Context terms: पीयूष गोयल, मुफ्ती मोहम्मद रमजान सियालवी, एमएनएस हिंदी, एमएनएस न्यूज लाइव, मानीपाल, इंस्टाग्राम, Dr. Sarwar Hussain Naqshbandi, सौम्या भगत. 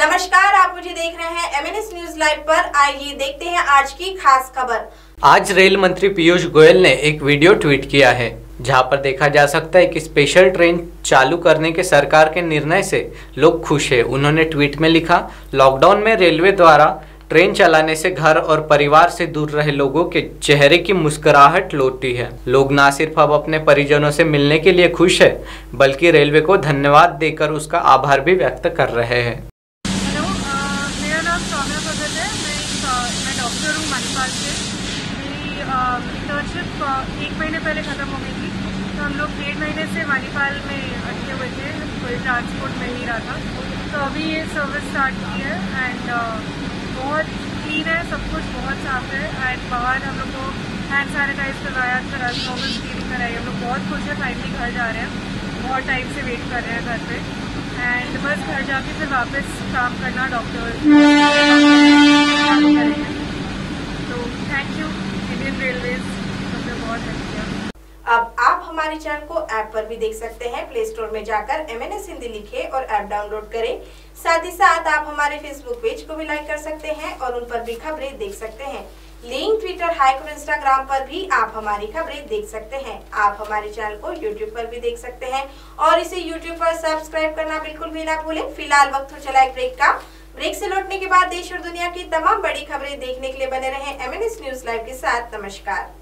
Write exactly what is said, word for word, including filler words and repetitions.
नमस्कार, आप मुझे देख रहे हैं एमएनएस न्यूज लाइव पर। आइए देखते हैं आज की खास खबर। आज रेल मंत्री पीयूष गोयल ने एक वीडियो ट्वीट किया है, जहां पर देखा जा सकता है कि स्पेशल ट्रेन चालू करने के सरकार के निर्णय से लोग खुश हैं। उन्होंने ट्वीट में लिखा, लॉकडाउन में रेलवे द्वारा ट्रेन चलाने से घर और परिवार से दूर रहे लोगों के चेहरे की मुस्कुराहट लौटी है। लोग ना सिर्फ अब अपने परिजनों से मिलने के लिए खुश है, बल्कि रेलवे को धन्यवाद देकर उसका आभार भी व्यक्त कर रहे हैं। हेलो, मेरा नाम सौम्या भगत है। मैं मैं डॉक्टर हूँ मानीपाल से। मेरी इंटर्नशिप एक महीने पहले खत्म हो गई थी, तो हम लोग डेढ़ महीने से मानीपाल में अटके हुए थे, कोई ट्रांसपोर्ट मिल नहीं रहा था। तो अभी ये सर्विस स्टार्ट की है एंड बहुत क्लीन है, सब कुछ बहुत साफ है। एंड बाहर हम लोग को हैंड सैनिटाइज करवाया, नॉर्मल क्लीनिंग कराई। हम लोग बहुत खुश है, फाइनली घर जा रहे हैं। बहुत टाइम से वेट कर रहे हैं घर पे, एंड बस घर जाके फिर वापस काम करना, डॉक्टर करेंगे। तो थैंक यू इंडियन रेलवेज, हमने बहुत हेल्प किया। अब आप हमारे चैनल को ऐप पर भी देख सकते हैं। प्ले स्टोर में जाकर एमएनएस हिंदी लिखे और ऐप डाउनलोड करें। साथ ही साथ आप हमारे फेसबुक पेज को भी लाइक कर सकते हैं और उन पर भी खबरें देख सकते हैं। लिंक ट्विटर, हाइक और इंस्टाग्राम पर भी आप हमारी खबरें देख सकते हैं। आप हमारे चैनल को यूट्यूब पर भी देख सकते हैं और इसे यूट्यूब पर सब्सक्राइब करना बिल्कुल भी ना भूलें। फिलहाल वक्त हो चला एक ब्रेक का। ब्रेक से लौटने के बाद देश और दुनिया की तमाम बड़ी खबरें देखने के लिए बने रहें एमएनएस न्यूज लाइव के साथ। नमस्कार।